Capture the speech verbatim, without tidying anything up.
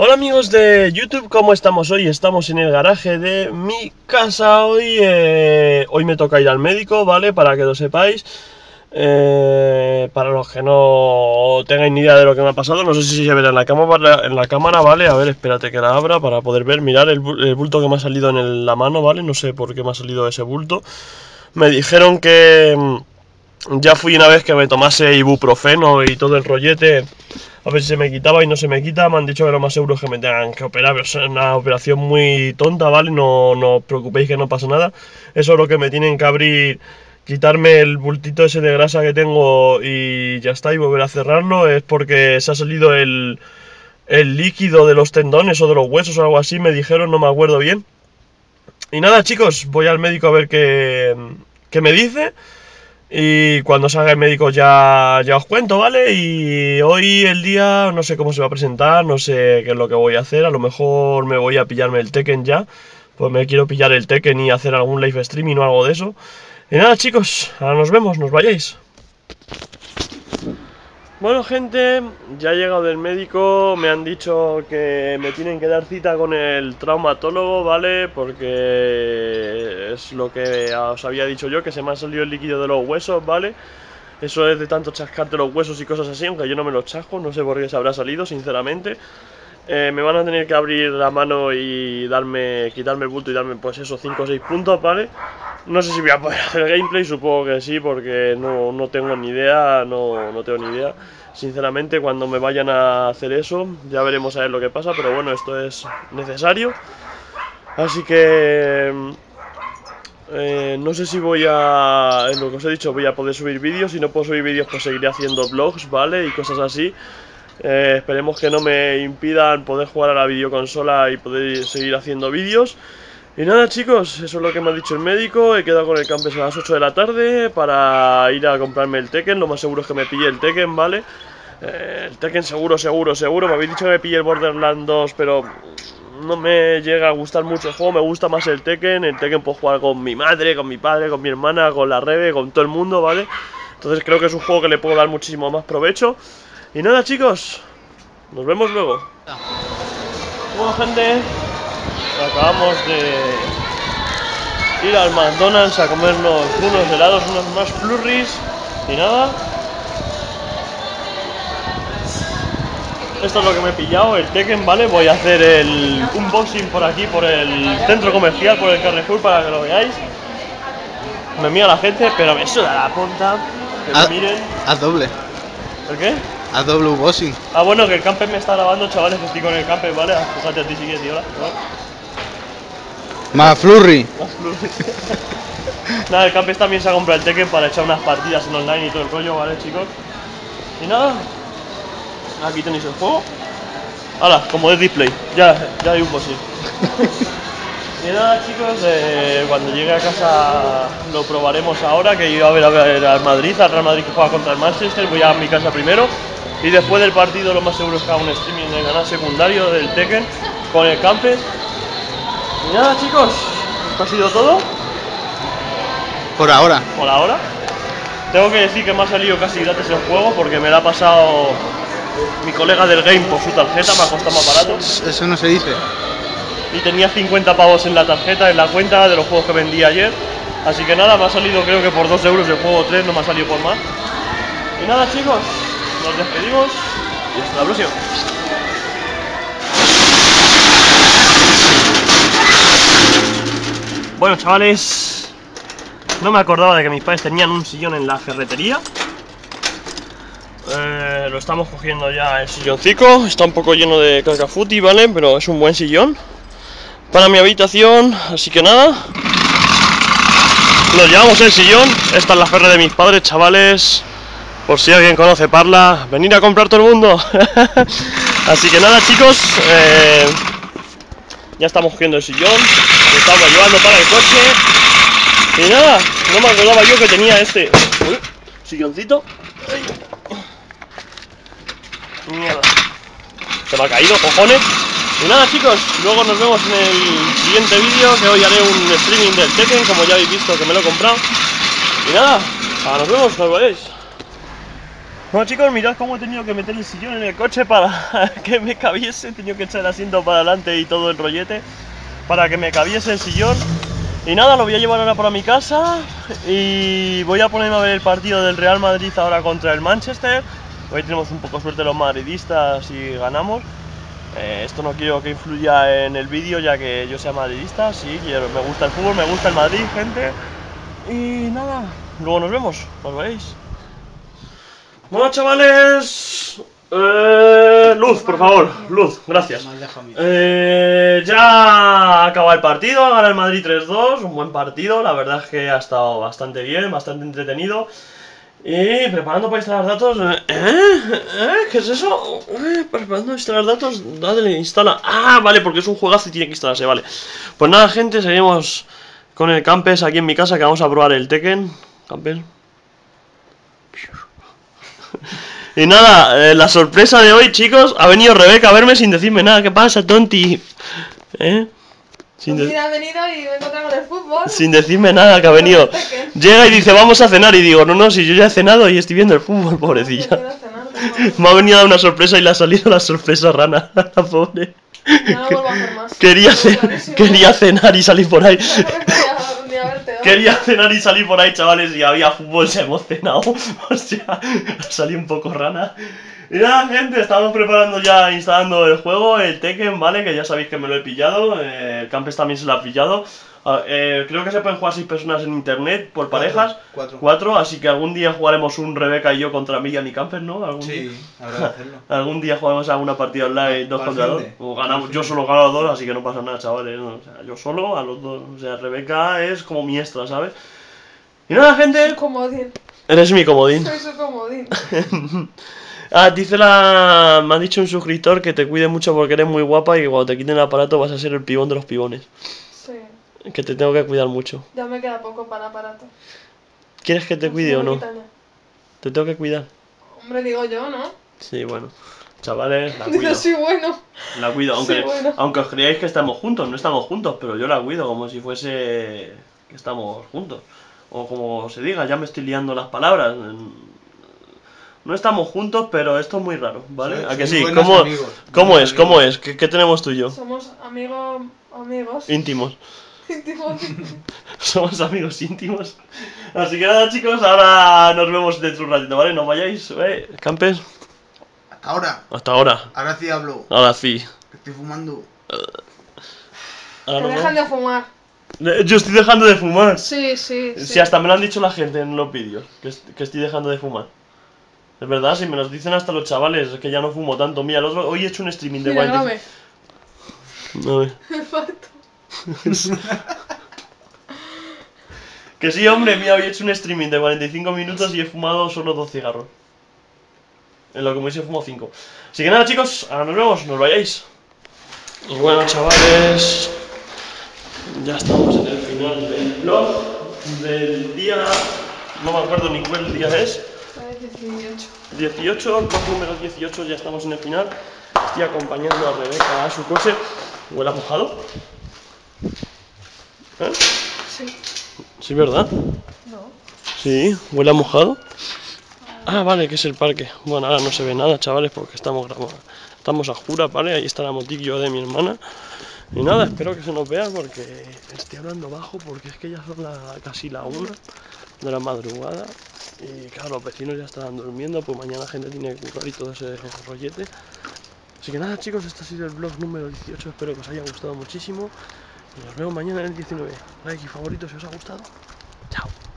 Hola amigos de YouTube, ¿cómo estamos hoy? Estamos en el garaje de mi casa. Hoy eh, hoy me toca ir al médico, ¿vale? Para que lo sepáis. Eh, para los que no tengáis ni idea de lo que me ha pasado, no sé si se verá en la cámara, en la cámara, ¿vale? A ver, espérate que la abra para poder ver. Mirad el, el bulto que me ha salido en el, la mano, ¿vale? No sé por qué me ha salido ese bulto. Me dijeron que... ya fui una vez que me tomase ibuprofeno y todo el rollete, a ver si se me quitaba y no se me quita. Me han dicho que lo más seguro es que me tengan que operar, pero es una operación muy tonta, ¿vale? No, no os preocupéis que no pasa nada. Eso es lo que me tienen que abrir, quitarme el bultito ese de grasa que tengo y ya está, y volver a cerrarlo. Es porque se ha salido el, el líquido de los tendones o de los huesos o algo así, me dijeron, no me acuerdo bien. Y nada chicos, voy al médico a ver qué, qué me dice. Y cuando salga el médico ya, ya os cuento, ¿vale? Y hoy el día no sé cómo se va a presentar, no sé qué es lo que voy a hacer. A lo mejor me voy a pillarme el Tekken ya, pues me quiero pillar el Tekken y hacer algún live streaming o algo de eso. Y nada chicos, ahora nos vemos, nos vayáis. Bueno gente, ya he llegado del médico, me han dicho que me tienen que dar cita con el traumatólogo, ¿vale? Porque es lo que os había dicho yo, que se me ha salido el líquido de los huesos, ¿vale? Eso es de tanto chascarte los huesos y cosas así, aunque yo no me los chasco, no sé por qué se habrá salido, sinceramente. Eh, me van a tener que abrir la mano y darme, quitarme el bulto y darme pues esos cinco o seis puntos, ¿vale? No sé si voy a poder hacer gameplay, supongo que sí, porque no, no tengo ni idea, no, no tengo ni idea. Sinceramente, cuando me vayan a hacer eso, ya veremos a ver lo que pasa, pero bueno, esto es necesario. Así que... Eh, no sé si voy a... es lo que os he dicho, voy a poder subir vídeos. Si no puedo subir vídeos, pues seguiré haciendo vlogs, ¿vale? Y cosas así. Eh, esperemos que no me impidan poder jugar a la videoconsola y poder seguir haciendo vídeos. Y nada chicos, eso es lo que me ha dicho el médico. He quedado con el campes a las ocho de la tarde para ir a comprarme el Tekken. Lo más seguro es que me pille el Tekken, ¿vale? Eh, el Tekken seguro, seguro, seguro. Me habéis dicho que me pille el Borderlands dos, pero no me llega a gustar mucho el juego. Me gusta más el Tekken. El Tekken puedo jugar con mi madre, con mi padre, con mi hermana, con la Rebe, con todo el mundo, ¿vale? Entonces creo que es un juego que le puedo dar muchísimo más provecho. Y nada chicos, nos vemos luego. Bueno gente, acabamos de ir al McDonald's a comernos unos helados, unos más flurries y nada. Esto es lo que me he pillado, el Tekken, ¿vale? Voy a hacer el unboxing por aquí, por el centro comercial, por el Carrefour, para que lo veáis. Me mira la gente, pero me suda la punta, que a, me miren. A doble. ¿El qué? A doble unboxing. Ah, bueno, que el camper me está grabando, chavales, que estoy con el camper, ¿vale? Fíjate a ti si quieres, tío, hola. Más flurry. Más flurry. Nada, el campes también se ha comprado el Tekken para echar unas partidas en online y todo el rollo, ¿vale, chicos? Y nada, aquí tenéis el juego. Hala, como es display, ya, ya hay un posible. Y nada, chicos, eh, cuando llegue a casa lo probaremos ahora, que yo a ver, a ver al Madrid, al Real Madrid que juega contra el Manchester. Voy a mi casa primero y después del partido lo más seguro es que haga un streaming en el canal secundario del Tekken con el campes. Y nada chicos, esto ha sido todo. Por ahora. Por ahora. Tengo que decir que me ha salido casi gratis el juego porque me lo ha pasado mi colega del game por su tarjeta, me ha costado más barato. Eso no se dice. Y tenía cincuenta pavos en la tarjeta, en la cuenta de los juegos que vendí ayer. Así que nada, me ha salido creo que por dos euros el juego tres, no me ha salido por más. Y nada chicos, nos despedimos y hasta la próxima. Bueno chavales, no me acordaba de que mis padres tenían un sillón en la ferretería. eh, Lo estamos cogiendo ya el silloncico, está un poco lleno de cacafuti, ¿vale? Pero es un buen sillón para mi habitación, así que nada, nos llevamos el sillón. Esta es la ferre de mis padres, chavales, por si alguien conoce Parla, venid a comprar todo el mundo. Así que nada chicos, eh, ya estamos cogiendo el sillón, lo estamos llevando para el coche. Y nada, no me acordaba yo que tenía este uy, silloncito. Ay. Mierda, se me ha caído, cojones. Y nada chicos, luego nos vemos en el siguiente vídeo, que hoy haré un streaming del Tekken, como ya habéis visto que me lo he comprado. Y nada, nos vemos, nos veis. Bueno chicos, mirad cómo he tenido que meter el sillón en el coche para que me cabiese. He tenido que echar el asiento para adelante y todo el rollete para que me cabiese el sillón. Y nada, lo voy a llevar ahora para mi casa y voy a ponerme a ver el partido del Real Madrid ahora contra el Manchester. Hoy tenemos un poco de suerte los madridistas y ganamos. Eh, esto no quiero que influya en el vídeo ya que yo sea madridista. Sí, quiero, me gusta el fútbol, me gusta el Madrid, gente. Y nada, luego nos vemos, nos veis. Bueno chavales, eh, luz por favor, luz, gracias. Eh, ya acaba el partido, gana el Madrid tres dos, un buen partido, la verdad es que ha estado bastante bien, bastante entretenido. Y preparando para instalar datos, ¿eh? ¿Eh? ¿Qué es eso? ¿Eh? Preparando instalar datos, dale, instala. Ah, vale, porque es un juegazo y tiene que instalarse, vale. Pues nada gente, seguimos con el Campes aquí en mi casa que vamos a probar el Tekken. Campes. Y nada, eh, la sorpresa de hoy, chicos, ha venido Rebeca a verme sin decirme nada. ¿Qué pasa, Tonti? ¿Eh? Sin pues mira, ha venido y me he encontrado con el fútbol. Sin decirme nada, que ha venido. Llega y dice, vamos a cenar. Y digo, no, no, si yo ya he cenado y estoy viendo el fútbol, pobrecilla. No, cenar, me ha venido a dar una sorpresa y le ha salido la sorpresa rana. La pobre. No, no, no quería, cenar, quería cenar y salir por ahí. Quería cenar y salir por ahí, chavales, y había fútbol, se ha emocionado. Hostia, salí un poco rana. Y nada, gente, estamos preparando ya, instalando el juego, el Tekken, ¿vale? Que ya sabéis que me lo he pillado, eh, el Campes también se lo ha pillado. Eh, creo que se pueden jugar seis personas en internet por cuatro, parejas, cuatro. cuatro, así que algún día jugaremos un Rebeca y yo contra Miriam y Campes, ¿no? ¿Algún sí, día? Habrá que hacerlo. Algún día jugaremos alguna partida online, dos contra dos. O ganamos, yo solo gano a los dos, así que no pasa nada, chavales. O sea, yo solo a los dos, o sea, Rebeca es como mi extra, ¿sabes? Y nada, gente. Comodín. Eres mi comodín. Soy su comodín. Ah, dice la... me ha dicho un suscriptor que te cuide mucho porque eres muy guapa y cuando te quiten el aparato vas a ser el pibón de los pibones. Sí. Que te tengo que cuidar mucho. Ya me queda poco para el aparato. ¿Quieres que te cuide o no? Te tengo que cuidar. Hombre, digo yo, ¿no? Sí, bueno. Chavales, la cuido. Sí, bueno. La cuido, aunque, sí, bueno. aunque os creáis que estamos juntos. No estamos juntos, pero yo la cuido como si fuese que estamos juntos. O como se diga, ya me estoy liando las palabras. No estamos juntos, pero esto es muy raro, ¿vale? Sí, ¿a que sí? ¿Cómo, ¿cómo es? ¿Cómo es? ¿Qué, qué tenemos tú y yo? Somos amigos... amigos... íntimos. Íntimos. Somos amigos íntimos. Así que nada, chicos, ahora nos vemos dentro de un ratito, ¿vale? No vayáis, ¿eh? Campes. Hasta ahora. Hasta ahora. Ahora sí hablo. Ahora sí. Estoy fumando. Ahora no. Te dejan de fumar. Yo estoy dejando de fumar. Sí, sí, sí. Sí, hasta me lo han dicho la gente en los vídeos, que, que estoy dejando de fumar. Es verdad, si me los dicen hasta los chavales, es que ya no fumo tanto. Mira, el otro, hoy he hecho un streaming de Wild. No me. Que sí, hombre, mira, hoy he hecho un streaming de cuarenta y cinco minutos y he fumado solo dos cigarros. En lo que me hubiese fumado cinco. Así que nada, chicos, ahora nos vemos, nos vayáis. Y bueno, chavales, ya estamos en el final del vlog del día. No me acuerdo ni cuál día es. dieciocho, el post número dieciocho, ya estamos en el final. Estoy acompañando a Rebeca a su coche. ¿Huele a mojado? ¿Eh? Sí. ¿Sí, verdad? No. ¿Sí? ¿Huele a mojado? Ah, vale, que es el parque. Bueno, ahora no se ve nada, chavales, porque estamos grabando. Estamos a jura, ¿vale? Ahí está la motillo de mi hermana. Y nada, espero que se nos vea porque estoy hablando bajo porque es que ya son la, casi la una de la madrugada. Y claro, los vecinos ya estarán durmiendo, pues mañana la gente tiene que currar y todo ese rollete. Así que nada chicos, este ha sido el vlog número dieciocho, espero que os haya gustado muchísimo. Y nos vemos mañana en el diecinueve. Like y favorito si os ha gustado. Chao.